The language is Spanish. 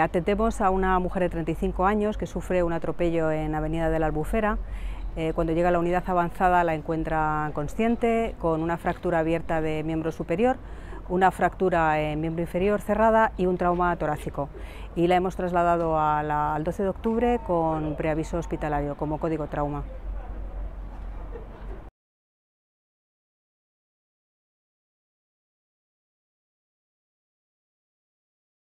Atendemos a una mujer de 35 años que sufre un atropello en Avenida de la Albufera. Cuando llega a la unidad avanzada la encuentran consciente, con una fractura abierta de miembro superior, una fractura en miembro inferior cerrada y un trauma torácico. Y la hemos trasladado al 12 de octubre con preaviso hospitalario como código trauma.